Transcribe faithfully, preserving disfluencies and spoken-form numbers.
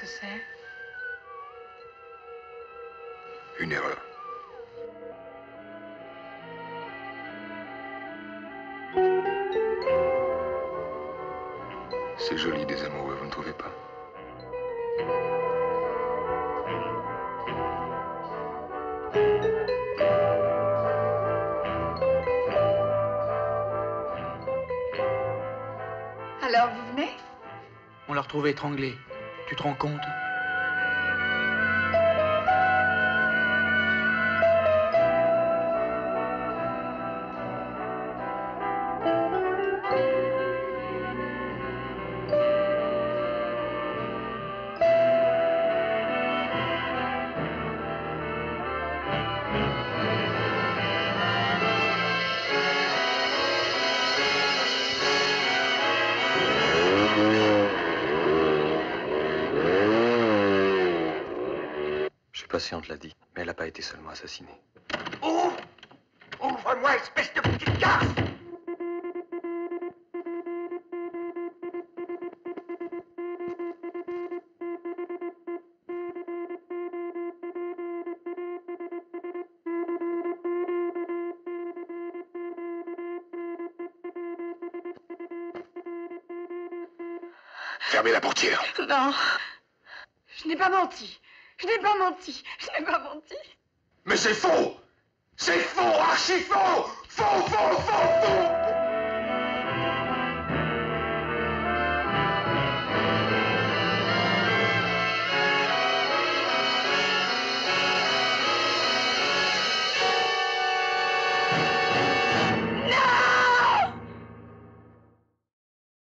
Qu'est-ce que c'est? Une erreur. C'est joli des amoureux, vous ne trouvez pas? Alors, vous venez? On l'a retrouvé étranglé. Tu te rends compte? La patiente l'a dit, mais elle n'a pas été seulement assassinée. Ouvre! Ouvre-moi, espèce de petite garce! Fermez la portière! Non, je n'ai pas menti. Je n'ai pas menti, je n'ai pas menti. Mais c'est faux! C'est faux, archi faux! Faux, faux, faux, faux!